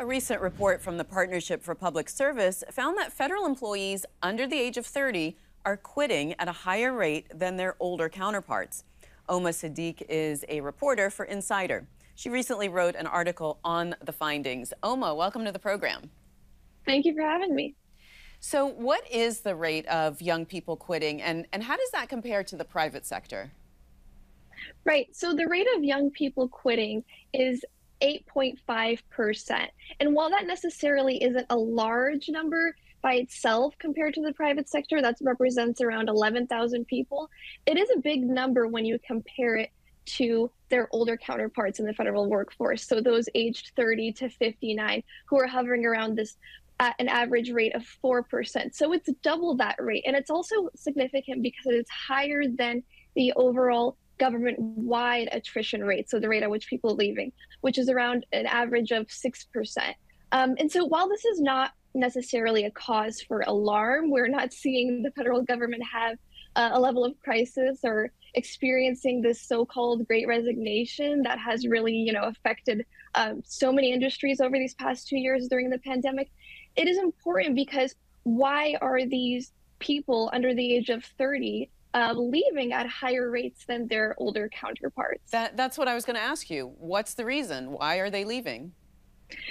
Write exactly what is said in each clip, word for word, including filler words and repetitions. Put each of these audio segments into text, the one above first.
A recent report from the Partnership for Public Service found that federal employees under the age of thirty are quitting at a higher rate than their older counterparts. Oma Siddiq is a reporter for Insider. She recently wrote an article on the findings. Oma, welcome to the program. Thank you for having me. So what is the rate of young people quitting, and, and how does that compare to the private sector? Right, so the rate of young people quitting is eight point five percent. And while that necessarily isn't a large number by itself compared to the private sector, that represents around eleven thousand people, it is a big number when you compare it to their older counterparts in the federal workforce. So those aged thirty to fifty-nine who are hovering around this at an average rate of four percent. So it's double that rate. And it's also significant because it's higher than the overall government-wide attrition rate, so the rate at which people are leaving, which is around an average of six percent. Um, and so while this is not necessarily a cause for alarm, we're not seeing the federal government have uh, a level of crisis or experiencing this so-called great resignation that has really, you know, affected um, so many industries over these past two years during the pandemic. It is important because why are these people under the age of thirty Uh, leaving at higher rates than their older counterparts? That, that's what I was going to ask you. What's the reason? Why are they leaving?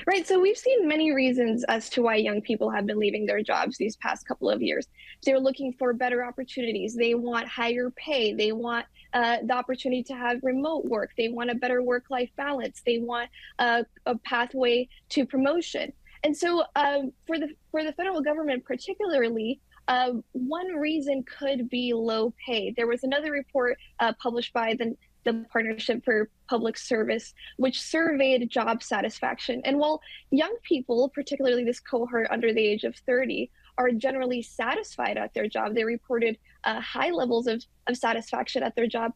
Right, so we've seen many reasons as to why young people have been leaving their jobs these past couple of years. They're looking for better opportunities. They want higher pay. They want uh, the opportunity to have remote work. They want a better work-life balance. They want uh, a pathway to promotion. And so um, for the for the federal government particularly, Uh, one reason could be low pay. There was another report uh, published by the, the Partnership for Public Service, which surveyed job satisfaction. And while young people, particularly this cohort under the age of thirty, are generally satisfied at their job, they reported uh, high levels of, of satisfaction at their job.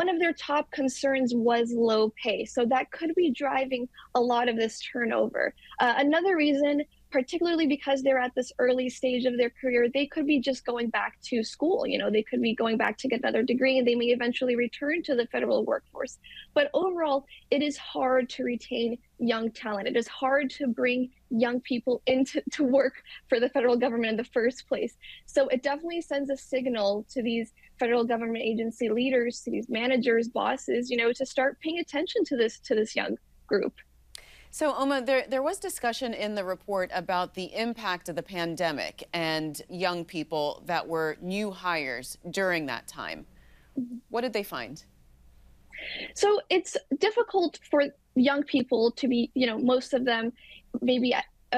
One of their top concerns was low pay. So that could be driving a lot of this turnover. Uh, another reason, particularly because they're at this early stage of their career, they could be just going back to school. You know, they could be going back to get another degree, and they may eventually return to the federal workforce. But overall, it is hard to retain young talent. It is hard to bring young people into to work for the federal government in the first place. So it definitely sends a signal to these federal government agency leaders, to these managers, bosses, you know, to start paying attention to this to this young group. So, Oma, there, there was discussion in the report about the impact of the pandemic and young people that were new hires during that time. What did they find? So it's difficult for young people to be, you know, most of them maybe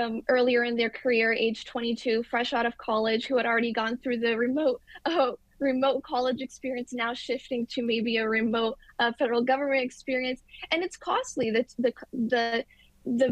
um, earlier in their career, age twenty-two, fresh out of college, who had already gone through the remote uh, remote college experience, now shifting to maybe a remote uh, federal government experience. And it's costly. That's the, the, the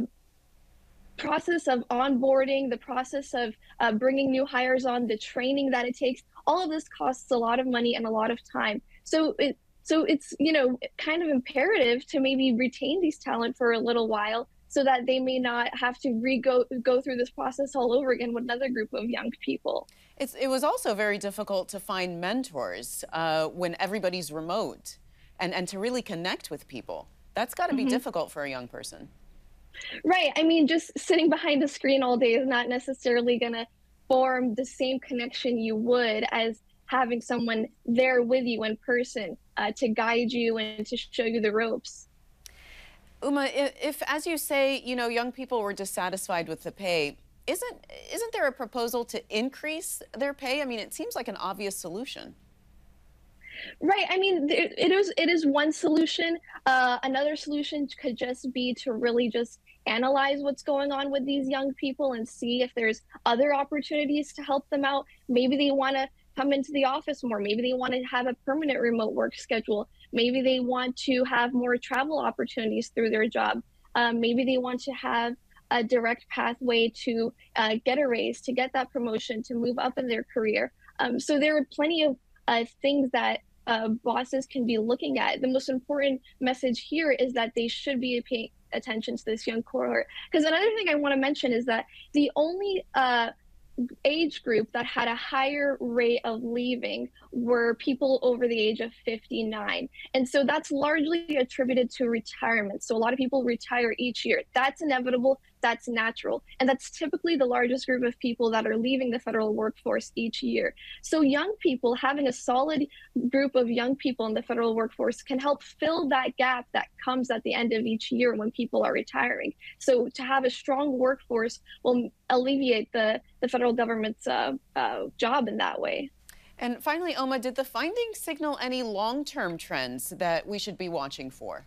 process of onboarding, the process of uh, bringing new hires on, the training that it takes, all of this costs a lot of money and a lot of time. So it, so it's, you know, kind of imperative to maybe retain these talent for a little while so that they may not have to re-go go through this process all over again with another group of young people. It's, it was also very difficult to find mentors uh, when everybody's remote and, and to really connect with people. That's got to be mm-hmm. difficult for a young person. Right. I mean, just sitting behind a screen all day is not necessarily going to form the same connection you would as having someone there with you in person uh, to guide you and to show you the ropes. Oma, if, if, as you say, you know, young people were dissatisfied with the pay, isn't, isn't there a proposal to increase their pay? I mean, it seems like an obvious solution. Right. I mean, it, it is it is one solution. Uh, another solution could just be to really just analyze what's going on with these young people and see if there's other opportunities to help them out. Maybe they want to come into the office more. Maybe they want to have a permanent remote work schedule. Maybe they want to have more travel opportunities through their job. Um, maybe they want to have a direct pathway to uh, get a raise, to get that promotion, to move up in their career. Um, so there are plenty of uh, things that uh, bosses can be looking at. The most important message here is that they should be paying attention to this young cohort. Because another thing I want to mention is that the only uh, age group that had a higher rate of leaving were people over the age of fifty-nine. And so that's largely attributed to retirement. So a lot of people retire each year. That's inevitable. that's natural. And that's typically the largest group of people that are leaving the federal workforce each year. So young people, having a solid group of young people in the federal workforce can help fill that gap that comes at the end of each year when people are retiring. So to have a strong workforce will alleviate the, the federal government's uh, uh, job in that way. And finally, Oma, did the findings signal any long-term trends that we should be watching for?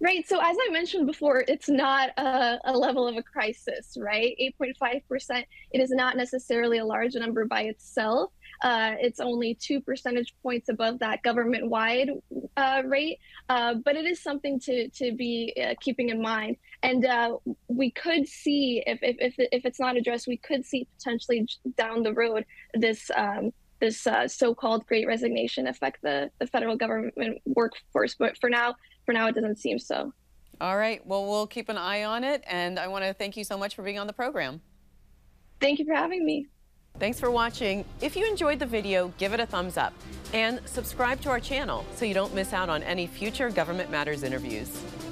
Right. So as I mentioned before, it's not a, a level of a crisis, right? eight point five percent, it is not necessarily a large number by itself. Uh, it's only two percentage points above that government-wide uh, rate, uh, but it is something to to be uh, keeping in mind. And uh, we could see, if, if if if it's not addressed, we could see potentially down the road this um, this uh, so-called Great Resignation affect the the federal government workforce. But for now, for now, it doesn't seem so. All right. Well, we'll keep an eye on it, and I want to thank you so much for being on the program. Thank you for having me. Thanks for watching. If you enjoyed the video, give it a thumbs up and subscribe to our channel so you don't miss out on any future Government Matters interviews.